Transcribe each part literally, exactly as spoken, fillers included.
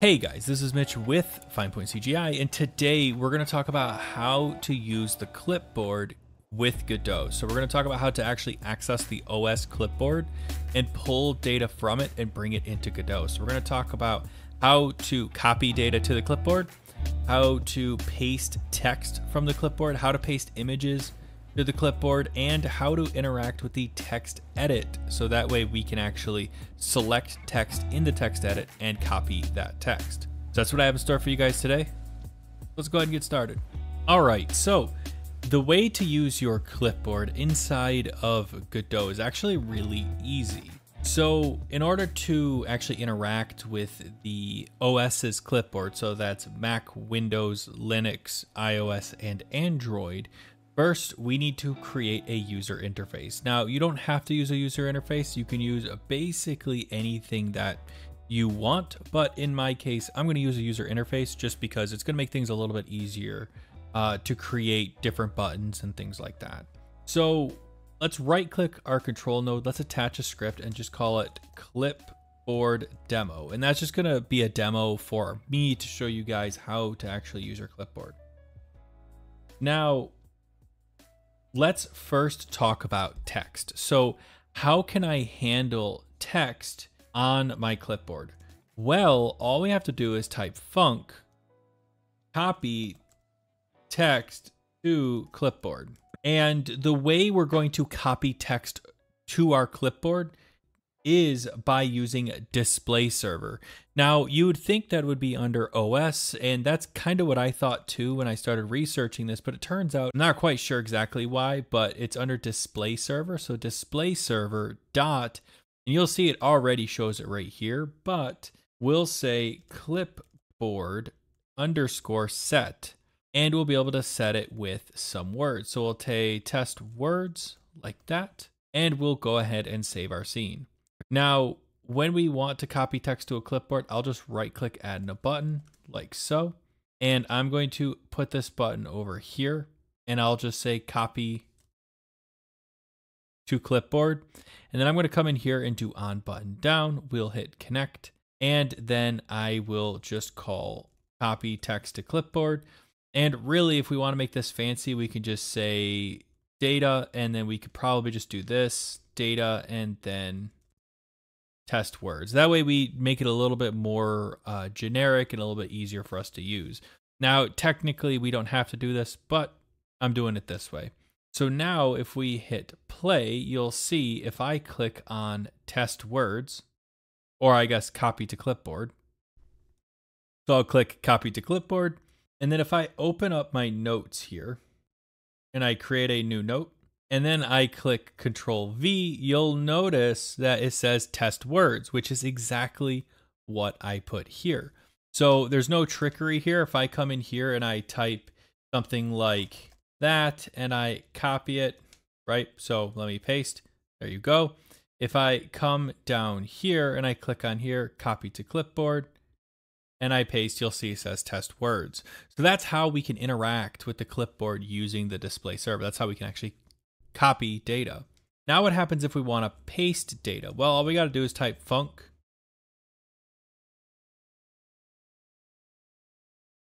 Hey guys, this is Mitch with FinePoint C G I, and today we're going to talk about how to use the clipboard with Godot. So we're going to talk about how to actually access the O S clipboard and pull data from it and bring it into Godot. So we're going to talk about how to copy data to the clipboard, how to paste text from the clipboard, how to paste images to the clipboard, and how to interact with the text edit. So that way we can actually select text in the text edit and copy that text. So that's what I have in store for you guys today. Let's go ahead and get started. All right, so the way to use your clipboard inside of Godot is actually really easy. So in order to actually interact with the O S's clipboard, so that's Mac, Windows, Linux, iOS, and Android, first, we need to create a user interface. Now, you don't have to use a user interface. You can use basically anything that you want, but in my case, I'm gonna use a user interface just because it's gonna make things a little bit easier uh, to create different buttons and things like that. So let's right click our control node. Let's attach a script and just call it clipboard demo. And that's just gonna be a demo for me to show you guys how to actually use your clipboard. Now, let's first talk about text. So how can I handle text on my clipboard? Well, all we have to do is type func copy text to clipboard. And the way we're going to copy text to our clipboard is by using display server. Now, you would think that would be under O S, and that's kind of what I thought too when I started researching this, but it turns out, I'm not quite sure exactly why, but it's under display server. So display server dot, and you'll see it already shows it right here, but we'll say clipboard underscore set, and we'll be able to set it with some words. So we'll take test words like that, and we'll go ahead and save our scene. Now, when we want to copy text to a clipboard, I'll just right click, add in a button like so. And I'm going to put this button over here and I'll just say copy to clipboard. And then I'm going to come in here and do on button down. We'll hit connect. And then I will just call copy text to clipboard. And really, if we want to make this fancy, we can just say data. And then we could probably just do this data and then test words. That way we make it a little bit more uh, generic and a little bit easier for us to use. Now, technically we don't have to do this, but I'm doing it this way. So now if we hit play, you'll see if I click on test words, or I guess copy to clipboard. So I'll click copy to clipboard. And then if I open up my notes here and I create a new note, and then I click control V, you'll notice that it says test words, which is exactly what I put here. So there's no trickery here. If I come in here and I type something like that and I copy it, right? So let me paste, there you go. If I come down here and I click on here, copy to clipboard, and I paste, you'll see it says test words. So that's how we can interact with the clipboard using the display server. That's how we can actually copy data. Now what happens if we want to paste data? Well, all we got to do is type func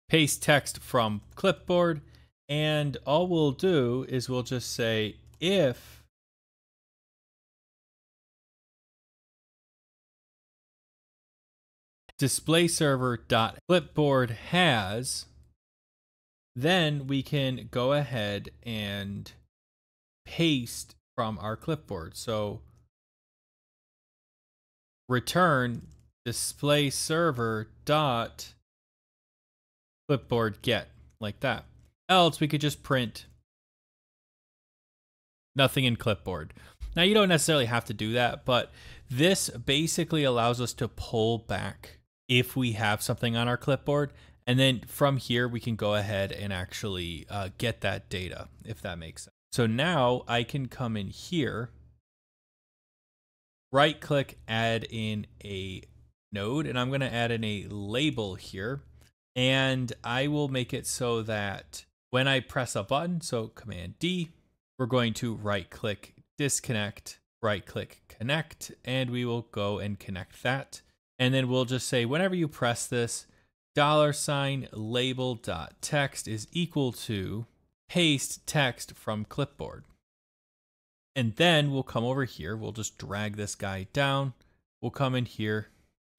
paste text from clipboard. And all we'll do is we'll just say if display server dot clipboard has, then we can go ahead and paste from our clipboard. So return display server dot clipboard get, like that. Else we could just print nothing in clipboard. Now you don't necessarily have to do that, but this basically allows us to pull back if we have something on our clipboard. And then from here, we can go ahead and actually uh, get that data, if that makes sense. So now I can come in here, right click, add in a node, and I'm going to add in a label here, and I will make it so that when I press a button, so command D, we're going to right click, disconnect, right click, connect, and we will go and connect that. And then we'll just say, whenever you press this, dollar sign label dot text is equal to paste text from clipboard. And then we'll come over here. We'll just drag this guy down. We'll come in here,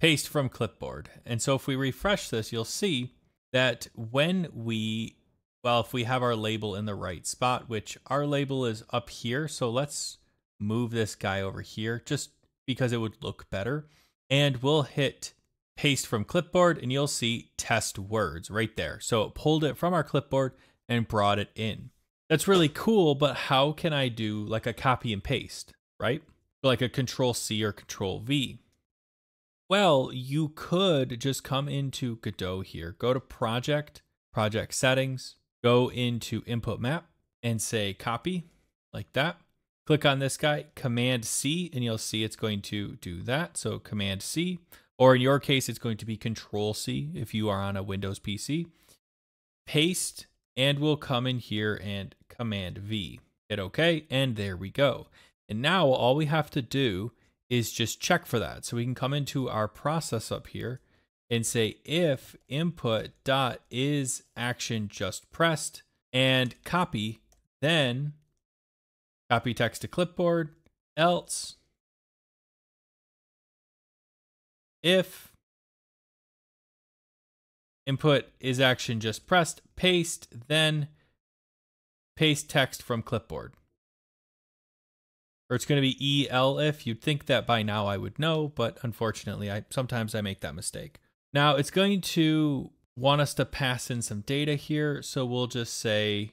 paste from clipboard. And so if we refresh this, you'll see that when we, well, if we have our label in the right spot, which our label is up here. So let's move this guy over here just because it would look better. And we'll hit paste from clipboard and you'll see test words right there. So it pulled it from our clipboard and brought it in. That's really cool, but how can I do like a copy and paste, right? Like a control C or control V. Well, you could just come into Godot here, go to project, project settings, go into input map and say copy like that. Click on this guy, command C, and you'll see it's going to do that. So command C, or in your case, it's going to be control C if you are on a Windows P C. Paste. And we'll come in here and command V, hit okay, and there we go. And now all we have to do is just check for that. So we can come into our process up here and say if input dot is action just pressed and copy, then copy text to clipboard, else if input is action just pressed, paste, then paste text from clipboard. Or it's going to be E L if. You'd think that by now I would know, but unfortunately, I sometimes I make that mistake. Now it's going to want us to pass in some data here. So we'll just say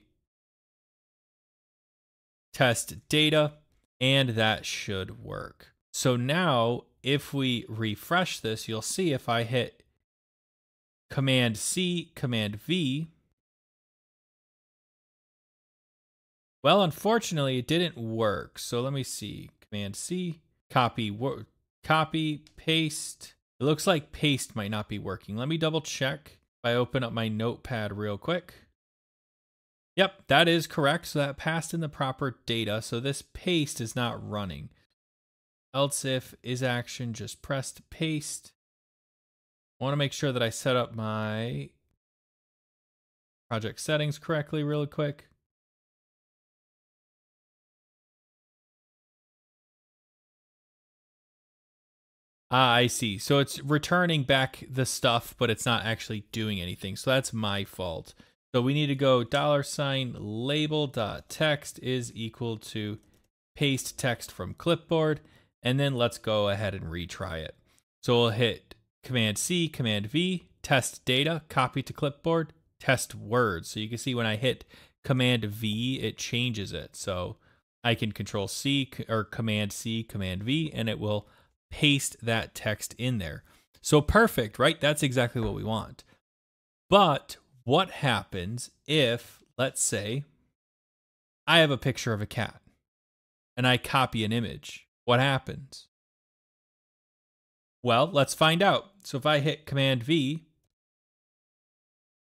test data, and that should work. So now if we refresh this, you'll see if I hit Command C, Command V. Well, unfortunately, it didn't work. So let me see. Command C, copy, copy, paste. It looks like paste might not be working. Let me double check if I open up my notepad real quick. Yep, that is correct. So that passed in the proper data. So this paste is not running. Else if is action just pressed paste. I want to make sure that I set up my project settings correctly really quick. Ah, I see. So it's returning back the stuff, but it's not actually doing anything. So that's my fault. So we need to go dollar sign label dot text is equal to paste text from clipboard. And then let's go ahead and retry it. So we'll hit Command C, Command V, test data, copy to clipboard, test words. So you can see when I hit Command V, it changes it. So I can Control C or Command C, Command V, and it will paste that text in there. So perfect, right? That's exactly what we want. But what happens if, let's say, I have a picture of a cat and I copy an image? What happens? Well, let's find out. So if I hit Command V,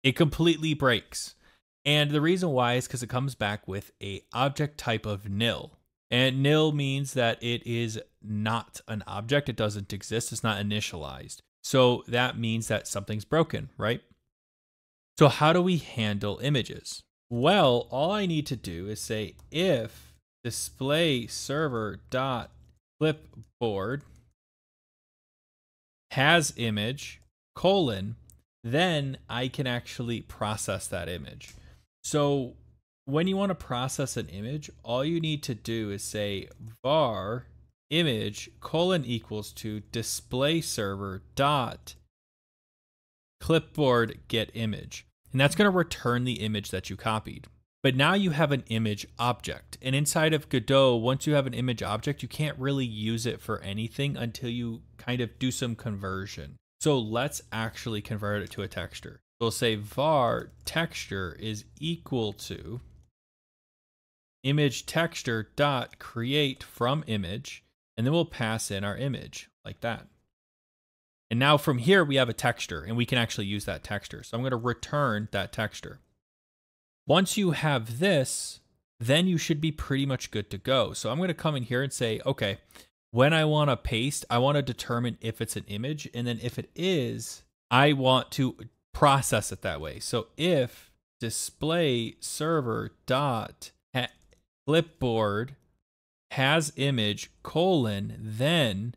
it completely breaks. And the reason why is because it comes back with a object type of nil. And nil means that it is not an object. It doesn't exist. It's not initialized. So that means that something's broken, right? So how do we handle images? Well, all I need to do is say if display server dot clipboard has image colon, then I can actually process that image. So when you want to process an image, all you need to do is say var image colon equals to display server dot clipboard get image. And that's going to return the image that you copied. But now you have an image object. And inside of Godot, once you have an image object, you can't really use it for anything until you kind of do some conversion. So let's actually convert it to a texture. We'll say var texture is equal to image texture dot create from image. And then we'll pass in our image like that. And now from here, we have a texture and we can actually use that texture. So I'm going to return that texture. Once you have this, then you should be pretty much good to go. So I'm going to come in here and say, okay, when I want to paste, I want to determine if it's an image. And then if it is, I want to process it that way. So if display server dot clipboard has image colon, then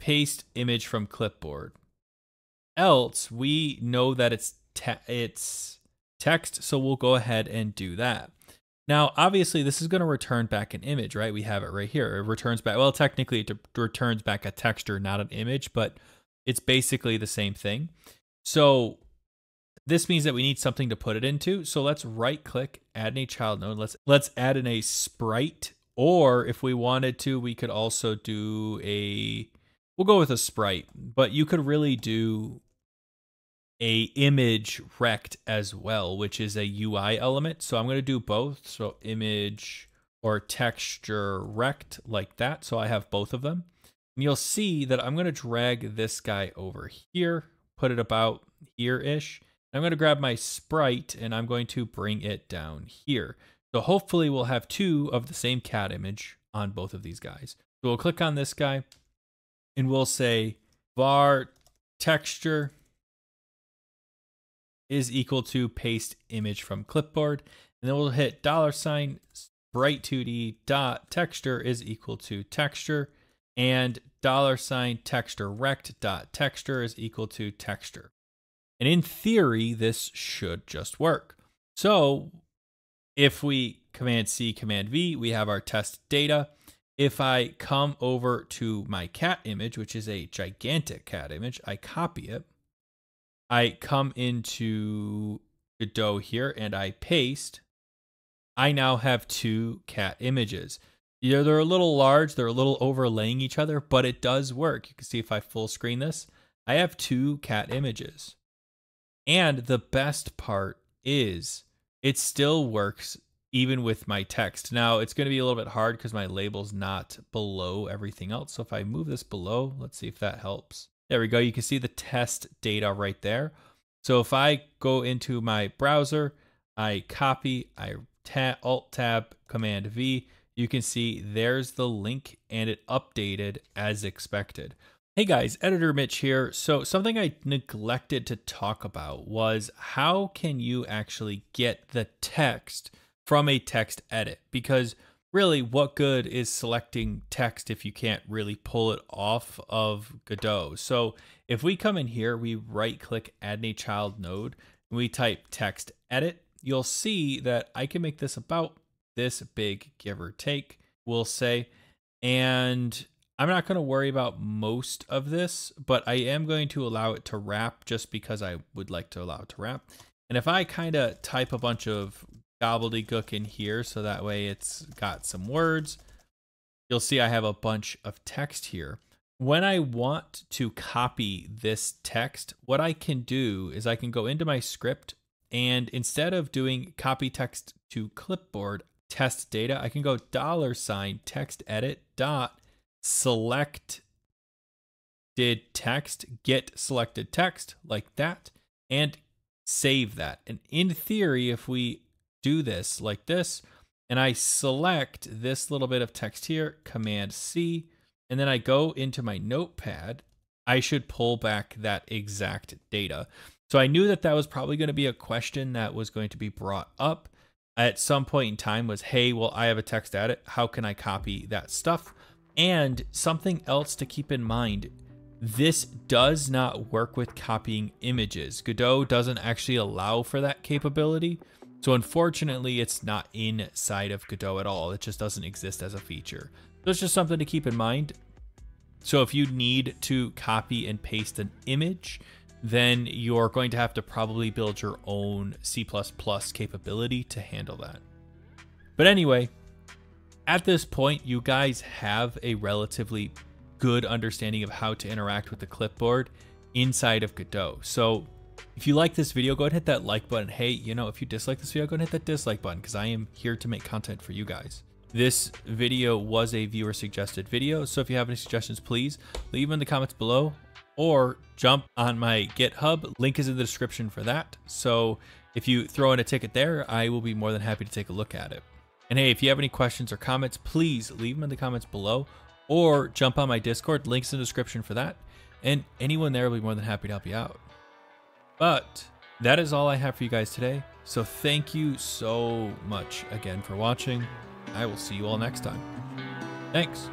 paste image from clipboard. Else we know that it's te it's text. So we'll go ahead and do that. Now, obviously this is going to return back an image, right? We have it right here. It returns back. Well, technically it returns back a texture, not an image, but it's basically the same thing. So this means that we need something to put it into. So let's right click, add a child node. Let's, let's add in a sprite, or if we wanted to, we could also do a, we'll go with a sprite, but you could really do a image rect as well, which is a U I element. So I'm going to do both. So image or texture rect like that. So I have both of them. And you'll see that I'm going to drag this guy over here, put it about here-ish. I'm going to grab my sprite and I'm going to bring it down here. So hopefully we'll have two of the same cat image on both of these guys. So we'll click on this guy and we'll say var texture is equal to paste image from clipboard. And then we'll hit dollar sign sprite two D dot texture is equal to texture, and dollar sign texture rect dot texture is equal to texture. And in theory, this should just work. So if we command C, command V, we have our test data. If I come over to my cat image, which is a gigantic cat image, I copy it. I come into Godot here and I paste. I now have two cat images. Yeah, they're a little large. They're a little overlaying each other, but it does work. You can see if I full screen this, I have two cat images. And the best part is it still works even with my text. Now it's going to be a little bit hard because my label's not below everything else. So if I move this below, let's see if that helps. There we go. You can see the test data right there. So if I go into my browser, I copy, I ta- alt tab, command V, you can see there's the link and it updated as expected. Hey guys, Editor Mitch here. So something I neglected to talk about was how can you actually get the text from a text edit? Because really what good is selecting text if you can't really pull it off of Godot? So if we come in here, we right click add a child node, and we type text edit, you'll see that I can make this about this big, give or take, we'll say, and I'm not going to worry about most of this, but I am going to allow it to wrap just because I would like to allow it to wrap. And if I kind of type a bunch of gobbledygook in here, so that way it's got some words, you'll see I have a bunch of text here. When I want to copy this text, what I can do is I can go into my script and instead of doing copy text to clipboard test data, I can go dollar sign text edit dot select did text, get selected text like that, and save that. And in theory, if we do this like this, and I select this little bit of text here, command C, and then I go into my notepad, I should pull back that exact data. So I knew that that was probably going to be a question that was going to be brought up at some point in time was, hey, well, I have a text edit. How can I copy that stuff? And something else to keep in mind, this does not work with copying images. Godot doesn't actually allow for that capability. So unfortunately, it's not inside of Godot at all. It just doesn't exist as a feature. So it's just something to keep in mind. So if you need to copy and paste an image, then you're going to have to probably build your own C plus plus capability to handle that. But anyway, at this point, you guys have a relatively good understanding of how to interact with the clipboard inside of Godot. So if you like this video, go ahead and hit that like button. Hey, you know, if you dislike this video, go ahead and hit that dislike button because I am here to make content for you guys. This video was a viewer suggested video. So if you have any suggestions, please leave them in the comments below or jump on my GitHub. Link is in the description for that. So if you throw in a ticket there, I will be more than happy to take a look at it. And hey, if you have any questions or comments, please leave them in the comments below or jump on my Discord, links in the description for that. And anyone there will be more than happy to help you out. But that is all I have for you guys today. So thank you so much again for watching. I will see you all next time. Thanks.